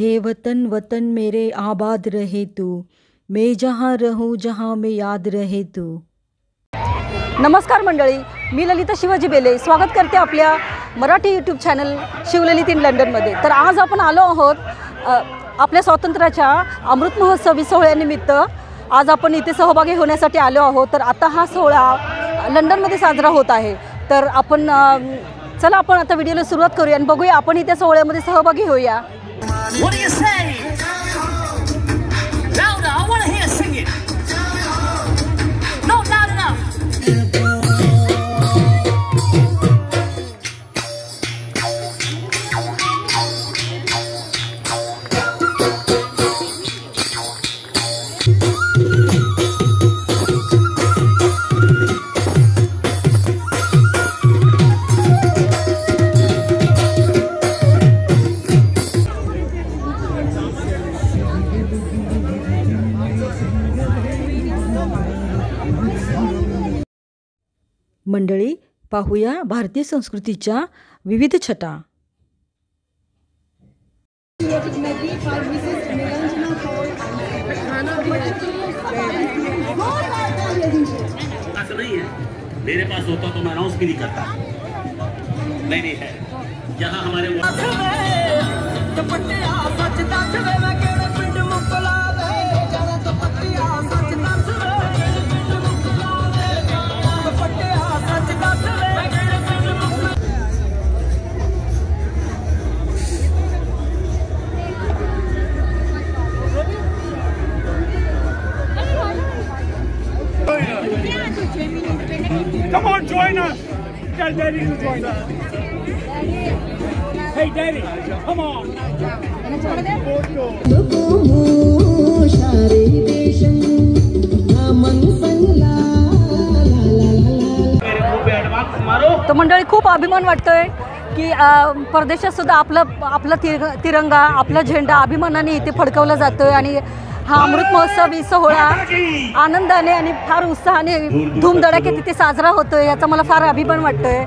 हे वतन वतन मेरे आबाद रहे तू, मैं जहाँ रहूँ जहाँ मैं याद रहे तू। नमस्कार मंडळी, मी ललित शिवाजी बेले स्वागत करते आपल्या Marathi YouTube channel Shivlalit in लंडनमध्ये। तर आज आपण आलो आहोत आपल्या स्वातंत्र्याच्या अमृत महोत्सवी सोहळ्यानिमित्त। आज आपण इथे सहभागी होण्यासाठी आलो आहोत। तर आता हा सोहळा लंडनमध्ये साजरा होत आहे। तर आपण चला आपण आता व्हिडिओला सुरुवात करूया आणि बघूया आपण इथे सोहळ्यामध्ये सहभागी होऊया। What do you say? Louder, I want to hear singing. Not loud मंडळी, पाहूया भारतीय संस्कृतीच्या विविध छटा। मेरे पास होता तो मैं अनाउंस भी नहीं करता। नहीं है यहाँ हमारे Come on, join us! Tell Daddy to join us. Hey Daddy, come on! तो मंडळी, खूप अभिमान वाटतोय की परदेशात सुद्धा आपला तिरंगा आपला झेंडा अभिमानाने इथे फडकवला जातोय आणि हा अमृत महोत्सव सोहळा आनंदाने आणि फार उत्साहाने धूमधडाक्यात तिथे साजरा होतोय, याचा मला फार अभिमान वाटतोय।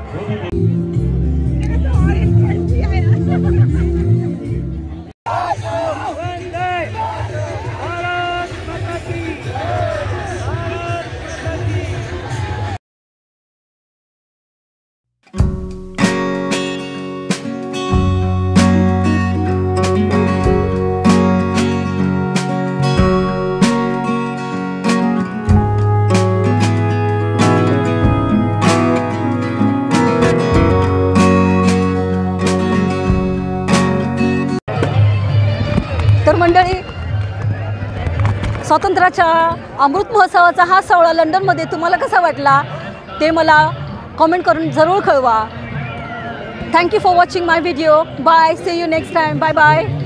स्वातंत्र्याच्या अमृत महोत्सवाचा हा सोहळा लंडनमध्ये तुम्हाला कसा वाटला ते मला कमेंट करून जरूर कळवा। Thank you for watching my video. Bye, see you next time. Bye bye.